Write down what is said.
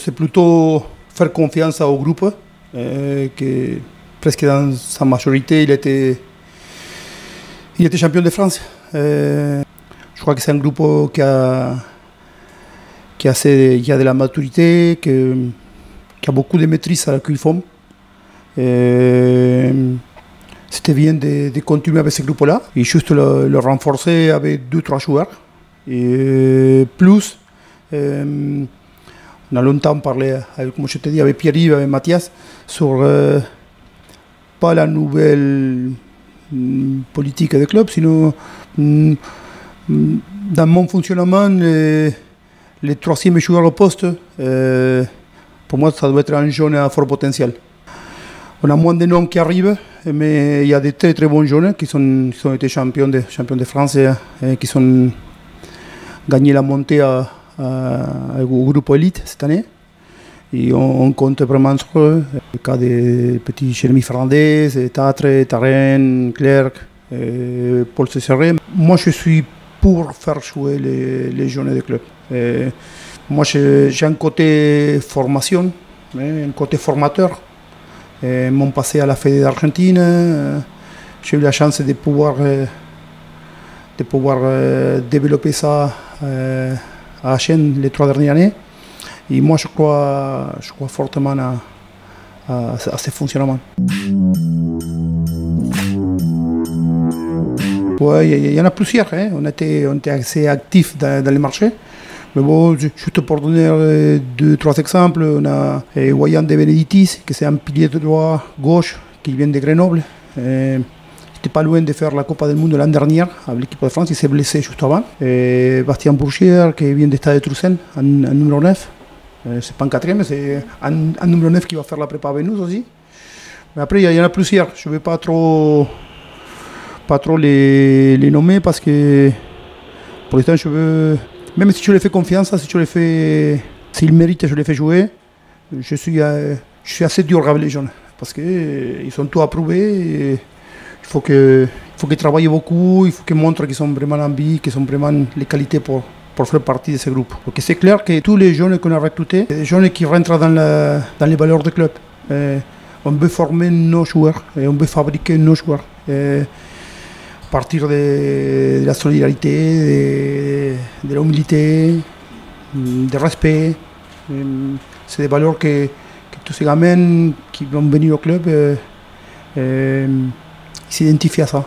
C'est plutôt faire confiance au groupe, que presque dans sa majorité, il était champion de France. Je crois que c'est un groupe qui a de la maturité, qui a beaucoup de maîtrise à la cuillefond. C'était bien de continuer avec ce groupe-là et juste le renforcer avec 2 ou 3 joueurs. Et plus, on a longtemps parlé, avec, comme je te dis, avec Pierre-Yves, avec Mathias, sur pas la nouvelle politique de club, sinon dans mon fonctionnement, les 3e joueurs au poste, pour moi, ça doit être un jeune à fort potentiel. On a moins de noms qui arrivent, mais il y a des très bons jeunes qui ont été champions de France et qui ont gagné la montée au groupe élite cette année. Et on compte vraiment sur eux. Le cas des petits Jeremy Fernandez, Tatre, Taren, Clerc, Paul Cesseré. Moi, je suis pour faire jouer les jeunes des clubs. Moi, j'ai un côté formation, un côté formateur. Mon passé à la Fédé d'Argentine, j'ai eu la chance de pouvoir, développer ça à Agen les 3 dernières années. Et moi, je crois fortement à ce fonctionnement. Ouais, il y en a plusieurs, hein. On était assez actifs dans les marchés. Mais bon, juste pour donner 2 ou 3 exemples, on a Wayan de Beneditis, qui est un pilier de droit gauche, qui vient de Grenoble. J'étais pas loin de faire la Coupe du Monde l'année dernière avec l'équipe de France, il s'est blessé juste avant. Et Bastien Bourgière, qui vient de Stade de Troussen, en numéro 9. C'est pas un 4e, c'est un numéro 9 qui va faire la prépa avec nous aussi. Mais après, il y en a plusieurs, je ne vais pas trop les nommer parce que pour l'instant, je veux. Même si je les fais confiance, s'ils méritent, je les fais jouer. Je suis assez dur avec les jeunes parce qu'ils sont tous approuvés. Et il faut qu'ils travaillent beaucoup, il faut qu'ils montrent qu'ils ont vraiment l'envie, qu'ils ont vraiment les qualités pour faire partie de ce groupe. Donc c'est clair que tous les jeunes qu'on a recrutés, les jeunes qui rentrent dans les valeurs du club, on veut former nos joueurs et on veut fabriquer nos joueurs. À partir de la solidarité, de l'humilité, du respect. C'est des valeurs que tous ces gamins qui vont venir au club s'identifient à ça.